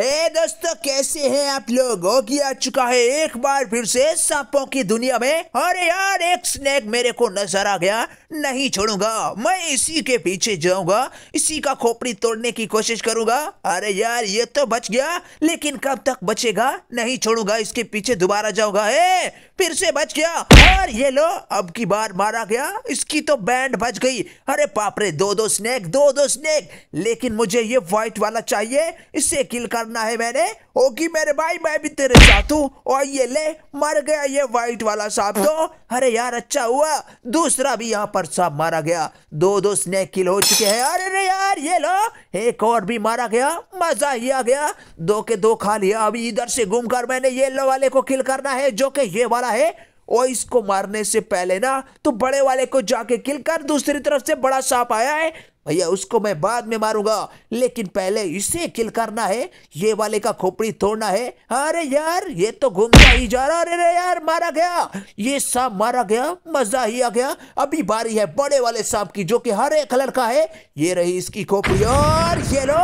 हे दोस्तों, कैसे हैं आप लोग। ओगी आ चुका है एक बार फिर से सांपों की दुनिया में। अरे यार, एक स्नेक मेरे को नजर आ गया, नहीं छोड़ूंगा मैं, इसी के पीछे जाऊंगा, इसी का खोपड़ी तोड़ने की कोशिश करूंगा। अरे यार, ये तो बच गया, लेकिन कब तक बचेगा, नहीं छोड़ूंगा, इसके पीछे दोबारा जाऊंगा। हे, फिर से बच गया, और ये लो, अब की बार मारा गया, इसकी तो बैंड बच गई। अरे पापरे, दो दो स्नेक, लेकिन मुझे ये व्हाइट वाला चाहिए, इससे किल करना है मैंने। ओगी मेरे भाई, मैं भी तेरे साथ हूँ, और ये ले, मर गया ये व्हाइट वाला सांप तो। अरे यार, अच्छा हुआ दूसरा भी यहाँ पर सांप मारा गया, दो स्नेक किल हो चुके हैं। अरे यार, ये लो, एक और भी मारा गया, मजा ही आ गया, दो के दो खा लिया। अभी इधर से घूम कर मैंने येलो वाले को किल करना है, जो कि ये वाला है, और इसको मारने से पहले ना तो बड़े वाले को जाके किल कर। दूसरी तरफ से बड़ा सांप आया है भैया, उसको मैं बाद में मारूंगा, लेकिन पहले इसे किल करना है, ये वाले का खोपड़ी तोड़ना है। अरे यार, ये तो घूमता ही जा रहा। अरे यार, मारा गया ये सांप, मारा गया, मजा ही आ गया। अभी बारी है बड़े वाले सांप की, जो कि हरे कलर का है, ये रही इसकी खोपड़ी, और ये लो,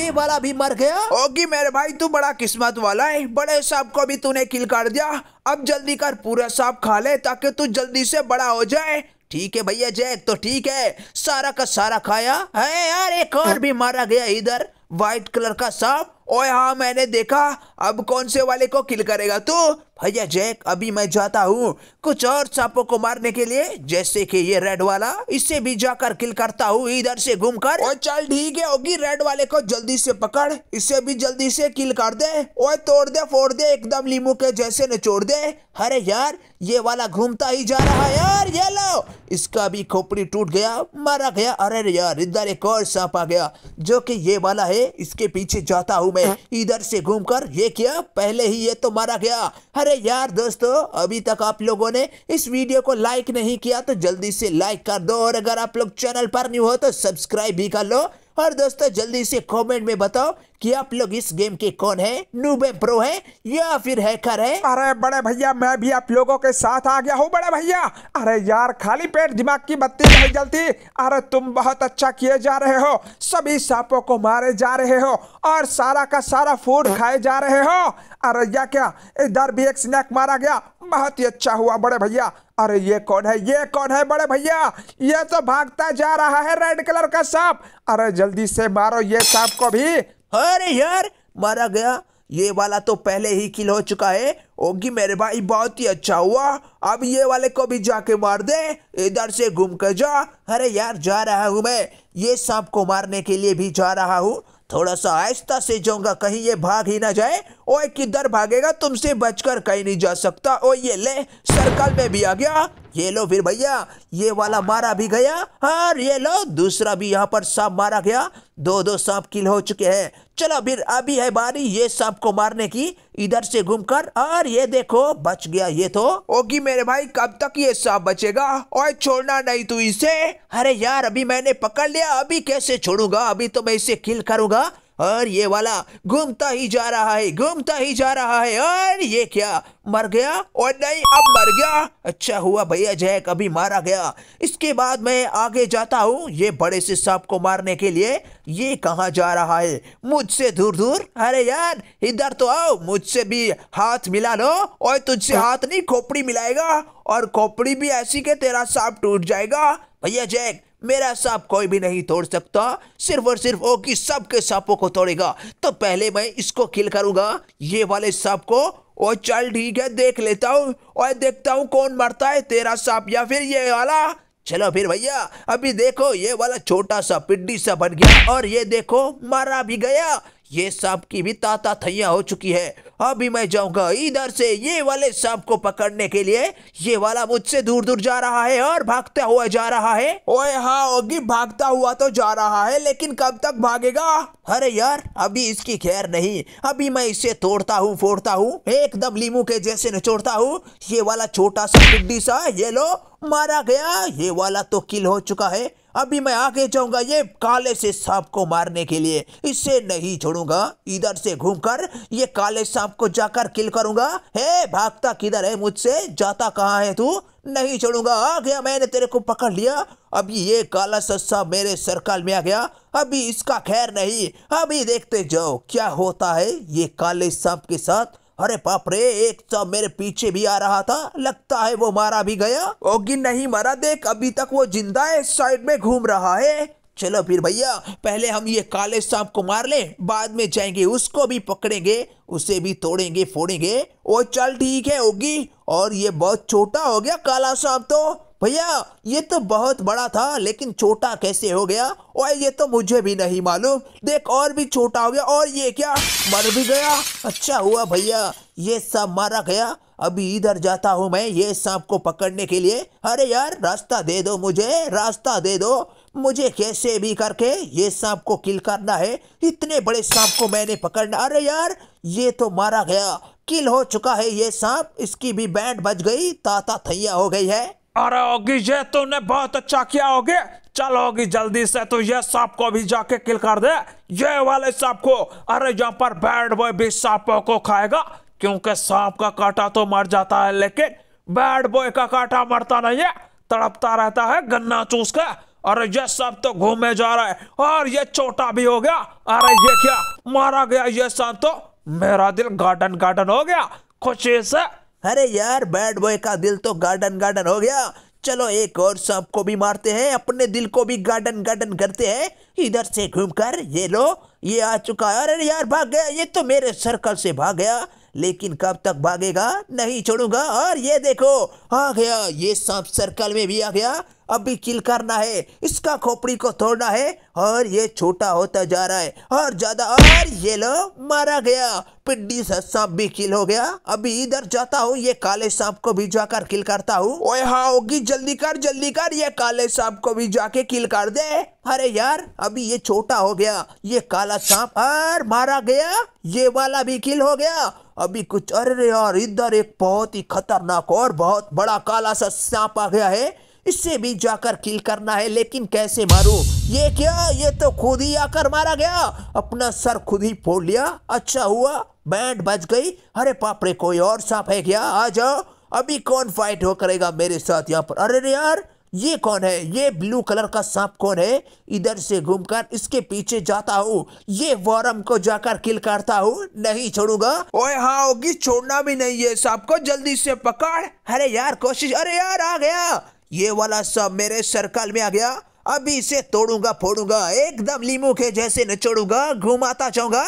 ये वाला भी मर गया। ओगी मेरे भाई, तू बड़ा किस्मत वाला है, बड़े सांप को भी तूने किल कर दिया। अब जल्दी कर, पूरा सांप खा ले, ताकि तू जल्दी से बड़ा हो जाए। ठीक है भैया जैक, तो ठीक है, सारा का सारा खाया है। यार, एक और भी मारा गया, इधर व्हाइट कलर का सांप, और हाँ मैंने देखा, अब कौन से वाले को किल करेगा तू। भैया जैक, अभी मैं जाता हूँ कुछ और सांपों को मारने के लिए, जैसे कि ये रेड वाला, इससे भी जाकर किल करता हूँ इधर से घूमकर। और चल ठीक है ओगी, रेड वाले को जल्दी से पकड़, इसे भी जल्दी से किल कर दे, और तोड़ दे, फोड़ दे, एकदम लीमू के जैसे निचोड़ दे। अरे यार, ये वाला घूमता ही जा रहा है। यार, ये लो, इसका भी खोपड़ी टूट गया, मारा गया। अरे यार, इधर एक और सांप आ गया, जो कि ये वाला है, इसके पीछे जाता हूँ मैं इधर से घूमकर। ये क्या, पहले ही ये तो मारा गया। अरे यार दोस्तों, अभी तक आप लोगों ने इस वीडियो को लाइक नहीं किया तो जल्दी से लाइक कर दो, और अगर आप लोग चैनल पर न्यू हो तो सब्सक्राइब भी कर लो। और दोस्तों, जल्दी से कमेंट में बताओ कि आप लोग इस गेम के कौन है, नूब है, प्रो है, या फिर हैकर है। अरे बड़े भैया, मैं भी आप लोगों के साथ आ गया हूँ बड़े भैया। अरे यार, खाली पेट दिमाग की बत्ती नहीं जलती। अरे तुम बहुत अच्छा किए जा रहे हो, सभी सांपों को मारे जा रहे हो, और सारा का सारा फूड खाए जा रहे हो। अरे या क्या, इधर भी एक स्नैक मारा गया, बहुत ही अच्छा हुआ बड़े भैया। अरे ये कौन है, ये कौन है बड़े भैया, ये तो भागता जा रहा है रेड कलर का सांप। अरे जल्दी से मारो ये सांप को भी। अरे यार, मारा गया, ये वाला तो पहले ही किल हो चुका है। ओगी मेरे भाई, बहुत ही अच्छा हुआ, अब ये वाले को भी जाके मार दे, इधर से घूम कर जा। अरे यार, जा रहा हूँ मैं, ये सांप को मारने के लिए भी जा रहा हूँ, थोड़ा सा आहिस्ता से जाऊंगा, कहीं ये भाग ही ना जाए। ओए किधर भागेगा, तुमसे बचकर कहीं नहीं जा सकता। ओ ये ले, सर्कल में भी आ गया, ये लो फिर भैया, ये वाला मारा भी गया, और ये लो, दूसरा भी यहाँ पर सांप मारा गया, दो सांप किल हो चुके हैं। चलो फिर, अभी है बारी ये सांप को मारने की, इधर से घूमकर, और ये देखो, बच गया ये तो। ओगी मेरे भाई, कब तक ये सांप बचेगा, और छोड़ना नहीं तू इसे। अरे यार, अभी मैंने पकड़ लिया, अभी कैसे छोड़ूंगा, अभी तो मैं इसे किल करूंगा। और ये वाला घूमता ही जा रहा है, घूमता ही जा रहा है, और ये क्या, मर गया, और नहीं, अब मर गया। अच्छा हुआ भैया जैक, अभी मारा गया। इसके बाद मैं आगे जाता हूँ ये बड़े से सांप को मारने के लिए। ये कहाँ जा रहा है, मुझसे दूर दूर। अरे यार, इधर तो आओ, मुझसे भी हाथ मिला लो, और तुझसे हाथ नहीं, खोपड़ी मिलाएगा, और खोपड़ी भी ऐसी के तेरा सांप टूट जाएगा। भैया जैक, मेरा सांप कोई भी नहीं तोड़ सकता, सिर्फ और सिर्फ ओगी सबके सांपों को तोड़ेगा। तो पहले मैं इसको किल करूंगा, ये वाले सांप को, और चल ठीक है, देख लेता हूँ, और देखता हूँ कौन मरता है, तेरा सांप या फिर ये वाला। चलो फिर भैया, अभी देखो, ये वाला छोटा सा पिड्डी सा बन गया, और ये देखो, मारा भी गया, ये सांप की भी ताता थैया हो चुकी है। अभी मैं जाऊंगा इधर से ये वाले सांप को पकड़ने के लिए, ये वाला मुझसे दूर दूर जा रहा है, और भागता हुआ जा रहा है। ओए हाँ ओगी, भागता हुआ तो जा रहा है, लेकिन कब तक भागेगा। अरे यार, अभी इसकी खैर नहीं, अभी मैं इसे तोड़ता हूँ, फोड़ता हूँ, एकदम लीमू के जैसे निचोड़ता हूँ। ये वाला छोटा सा टिड्डी सा, ये लो, मारा गया, ये वाला तो किल हो चुका है। अभी मैं आगे जाऊंगा ये काले से सांप को मारने के लिए, इसे नहीं छोड़ूंगा, इधर से घूमकर ये काले सांप आपको जाकर किल करूंगा। हे भागता किधर है मुझसे, जाता कहाँ है तू? नहीं छोड़ूंगा, आ गया मैंने तेरे को पकड़ लिया। अभी ये काला सस्सा मेरे सर्कल में आ गया, अभी इसका खैर नहीं। अभी देखते जाओ क्या होता है ये काले सांप के साथ। अरे बाप रे, एक सांप मेरे पीछे भी आ रहा था, लगता है वो मारा भी गया। ओगी नहीं मरा, देख अभी तक वो जिंदा है, साइड में घूम रहा है। चलो फिर भैया, पहले हम ये काले सांप को मार लें, बाद में जाएंगे उसको भी पकड़ेंगे, उसे भी तोड़ेंगे फोड़ेंगे। ओ चल ठीक है ओगी, और ये बहुत छोटा हो गया काला सांप तो। भैया ये तो बहुत बड़ा था लेकिन छोटा कैसे हो गया? और ये तो मुझे भी नहीं मालूम, देख और भी छोटा हो गया, और ये क्या मर भी गया। अच्छा हुआ भैया ये सांप मारा गया, अभी इधर जाता हूँ मैं ये सांप को पकड़ने के लिए। अरे यार रास्ता दे दो मुझे, रास्ता दे दो मुझे, कैसे भी करके ये सांप को किल करना है, इतने बड़े सांप को मैंने पकड़ना। अरे यार ये तो मारा गया, किल हो चुका है ये सांप, इसकी भी बैंड बज गई, ताता थैया हो गई है। अरे ओगी ये तूने बहुत अच्छा किया ओगी, चल ओगी जल्दी से तू ये सांप को भी जाके किल कर दे, ये वाले सांप को। अरे यहाँ पर बैड बॉय भी सांपों को खाएगा, क्योंकि सांप का काटा तो मर जाता है लेकिन बैड बॉय का काटा मरता नहीं है, तड़पता रहता है गन्ना चूस के। अरे ये सांप तो घूमे जा रहा है, और ये छोटा भी हो गया। अरे ये क्या मारा गया ये सांप तो, मेरा दिल गार्डन गार्डन हो गया खुशी से। अरे यार बैड बॉय का दिल तो गार्डन गार्डन हो गया, चलो एक और सांप को भी मारते हैं, अपने दिल को भी गार्डन गार्डन करते हैं। इधर से घूमकर ये लो, ये आ चुका है। अरे यार भाग गया, ये तो मेरे सर्कल से भाग गया, लेकिन कब तक भागेगा, नहीं छोड़ूंगा। और ये देखो आ गया ये सांप, सर्कल में भी आ गया, अभी किल करना है, इसका खोपड़ी को तोड़ना है। और ये छोटा होता जा रहा है और ज्यादा, और ये लो मारा गया, पिड्डी सांप भी किल हो गया। अभी इधर जाता हूँ ये काले सांप को भी जाकर किल करता हूँ। ओए हाँ ओगी जल्दी कर ये काले सांप को भी जाके किल कर दे। अरे यार अभी ये छोटा हो गया ये काला सांप, और मारा गया, ये वाला भी किल हो गया। अभी कुछ, अरे यार इधर एक बहुत ही खतरनाक और बहुत बड़ा काला सा सांप आ गया है, इससे भी जाकर किल करना है, लेकिन कैसे मारूं? ये क्या, ये तो खुद ही आकर मारा गया, अपना सर खुद ही फोड़ लिया। अच्छा हुआ बैंड बज गई। अरे पापड़े कोई और सांप है क्या, आ जाओ। अभी कौन फाइट हो करेगा मेरे साथ यहाँ पर? अरे यार ये कौन है, ये ब्लू कलर का सांप कौन है? इधर से घूमकर इसके पीछे जाता हूँ, ये वॉरम को जाकर किल करता हूँ, नहीं छोड़ूंगा। ओए हाँ होगी, छोड़ना भी नहीं है सांप को, जल्दी से पकड़। अरे यार कोशिश, अरे यार आ गया ये वाला सांप मेरे सर्कल में आ गया, अभी इसे तोड़ूंगा फोड़ूंगा, एकदम लीमू के जैसे नचोड़ूंगा, घुमाता जाऊंगा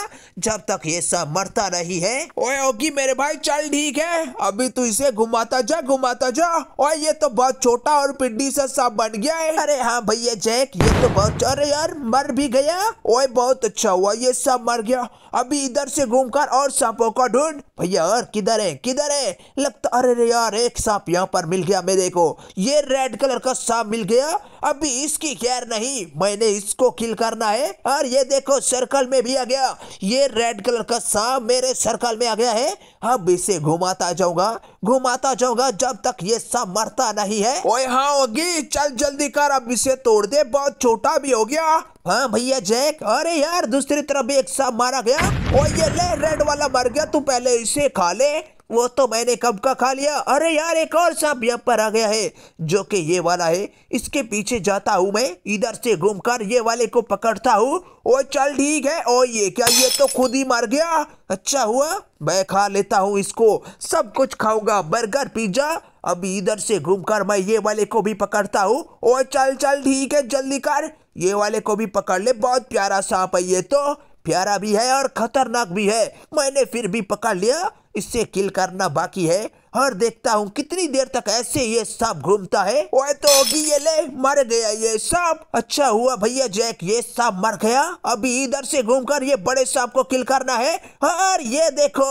जब तक ये सांप मरता नहीं है। ओए ओगी मेरे भाई चल ठीक है, अभी तू इसे घुमाता जा घुमाता जा। ओए ये तो बहुत छोटा और पिड्डी सा सांप बन गया है। अरे हाँ भैया जैक ये तो बहुत, अरे यार मर भी गया। ओए बहुत अच्छा हुआ ये सांप मर गया। अभी इधर से घूमकर और सांपों का ढूंढ। भैया और किधर है किधर है, लगता, अरे यार एक सांप यहाँ पर मिल गया मेरे को, ये रेड कलर का सांप मिल गया। अभी इसकी खैर नहीं, मैंने इसको किल करना है। और ये देखो सर्कल में भी आ गया ये रेड कलर का सांप, मेरे सर्कल में आ गया है। अब इसे घुमाता जाऊंगा जब तक ये सांप मरता नहीं है। ओए हाँ होगी चल जल्दी कर, अब इसे तोड़ दे, बहुत छोटा भी हो गया। हाँ भैया जैक, अरे यार दूसरी तरफ भी एक सांप मारा गया। और ये ले रेड वाला मर गया, तू पहले इसे खा ले, वो तो मैंने कब का खा लिया। अरे यार एक और सांप यहाँ पर आ गया है जो कि ये वाला है, इसके पीछे जाता हूँ मैं, इधर से घूमकर ये वाले को पकड़ता हूँ। ओ चल ठीक है। ओ ये क्या, ये तो खुद ही मर गया। अच्छा हुआ मैं खा लेता हूँ इसको, सब कुछ खाऊंगा, बर्गर पिज्जा। अभी इधर से घूमकर मैं ये वाले को भी पकड़ता हूँ। ओ चल चल ठीक है जल्दी कर, ये वाले को भी पकड़ ले, बहुत प्यारा सांप है ये तो, प्यारा भी है और खतरनाक भी है, मैंने फिर भी पकड़ लिया, इससे किल करना बाकी है। और देखता हूँ कितनी देर तक ऐसे ये सांप घूमता है। ओए तो होगी ये ले मर गया ये सांप। अच्छा हुआ भैया जैक ये सांप मर गया। अभी इधर से घूमकर ये बड़े सांप को किल करना है। और ये देखो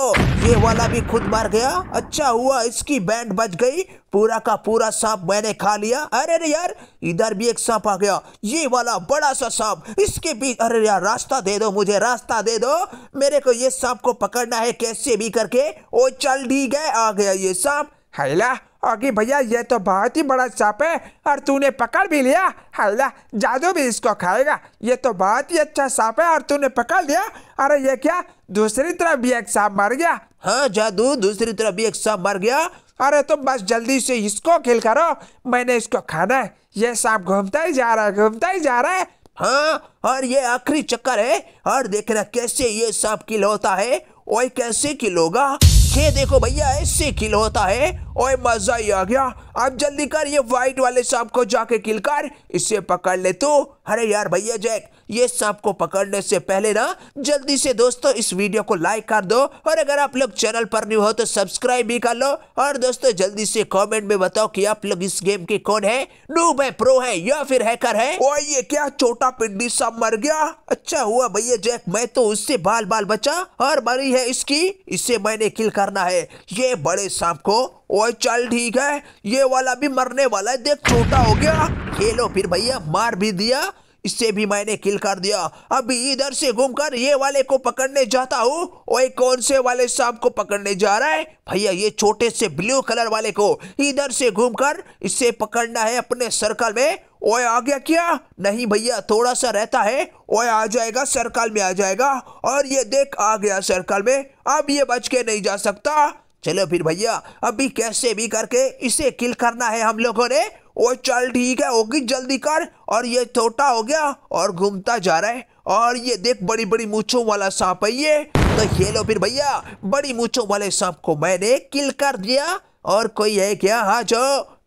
ये वाला भी खुद मर गया। अच्छा हुआ इसकी बैंड बज गई, पूरा का पूरा सांप मैंने खा लिया। अरे यार इधर भी एक सांप आ गया, ये वाला बड़ा सा सांप, इसके बीच, अरे यार रास्ता दे दो मुझे, रास्ता दे दो मेरे को, ये सांप को पकड़ना है कैसे भी करके। ओ चल ठीक है आ गया ये सांप। हैला ओगी भैया ये तो बहुत ही बड़ा सांप है और तूने पकड़ भी लिया। हल्ला जादू भी इसको खाएगा। ये तो बहुत ही अच्छा सांप है और तूने पकड़ लिया। अरे ये क्या, दूसरी तरफ भी एक सांप मर गया। हाँ जादू, दूसरी तरफ भी एक सांप मर गया। अरे तुम बस जल्दी से इसको किल करो, मैंने इसको खाना है। ये सांप घूमता ही जा रहा है, घूमता ही जा रहा है। हाँ और ये आखिरी चक्कर है और देखना कैसे ये सांप किल होता है। ओए कैसे किल होगा, ये देखो भैया ऐसे किल होता है। ओए मजा ही आ गया। अब जल्दी कर ये व्हाइट वाले सांप को जाके किल कर, इसे पकड़ ले तू। अरे यार भैया जैक, ये सांप को पकड़ने से पहले ना जल्दी से दोस्तों इस वीडियो को लाइक कर दो और अगर आप लोग चैनल पर न्यू हो तो सब्सक्राइब भी कर लो। और दोस्तों जल्दी से कमेंट में बताओ कि आप लोग इस गेम के कौन है, नूब है, प्रो है या फिर हैकर है। ओए ये क्या, छोटा पिंडी सांप मर गया। अच्छा हुआ भैया जैक, मैं तो उससे बाल बाल बचा और मरी है इसकी, इसे मैंने किल करना है ये बड़े सांप को। ओए चल ठीक है, ये वाला भी मरने वाला है, देख छोटा हो गया। खेलो फिर भैया, मार भी दिया, इससे भी मैंने किल कर दिया। अभी इधर से घूमकर ये वाले को पकड़ने जाता हूँ। ओए कौन से वाले सांप को पकड़ने जा रहा है भैया, ये छोटे से ब्लू कलर वाले को। इधर से घूमकर इसे पकड़ना है अपने सर्कल में। ओए आ गया क्या? नहीं भैया थोड़ा सा रहता है। ओए आ जाएगा, सर्कल में आ जाएगा। और ये देख आ गया सर्कल में, अब ये बच के नहीं जा सकता। चलो फिर भैया, अभी कैसे भी करके इसे किल करना है हम लोगों ने। ओ चल ठीक है ओगी, जल्दी कर। और ये छोटा हो गया और घूमता जा रहा है। और ये देख बड़ी बड़ी मूंछों वाला सांप है ये। तो ये लो फिर भैया, बड़ी मूंछों वाले सांप को मैंने किल कर दिया। और कोई है क्या? हाँ जो,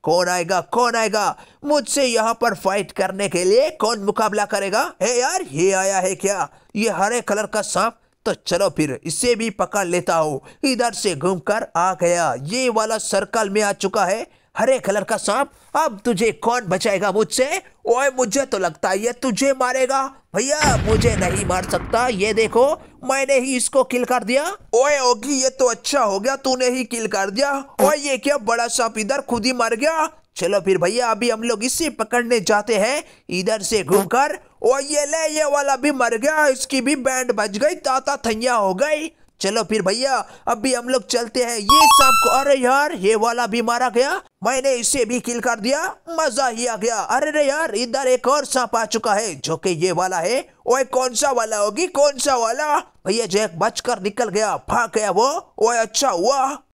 कौन आएगा, कौन आएगा मुझसे यहाँ पर फाइट करने के लिए? कौन मुकाबला करेगा? है यार, ये आया है क्या, ये हरे कलर का सांप? तो चलो फिर इसे भी पकड़ लेता हूँ। इधर से घूमकर आ गया, ये वाला सर्कल में आ चुका है हरे कलर का सांप। अब तुझे कौन बचाएगा मुझसे? ओए मुझे तो लगता है ये तुझे मारेगा। भैया मुझे नहीं मार सकता, ये देखो मैंने ही इसको किल कर दिया। ओए ओगी ये तो अच्छा हो गया, तूने ही किल कर दिया। ओए ये क्या, बड़ा सांप इधर खुद ही मर गया। चलो फिर भैया, अभी हम लोग इसे पकड़ने जाते हैं। इधर से घूमकर ओए ये ले, ये वाला भी मर गया, इसकी भी बैंड बज गई, ताता थैया हो गई। चलो फिर भैया, अभी हम लोग चलते हैं ये सांप को। अरे यार ये वाला भी मारा गया, मैंने इसे भी किल कर दिया, मजा ही आ गया। अरे रे यार, इधर एक और सांप आ चुका है जो कि ये वाला है। ओए कौन सा वाला होगी, कौन सा वाला? भैया जैक बचकर निकल गया, भाग गया वो। ओए अच्छा हुआ।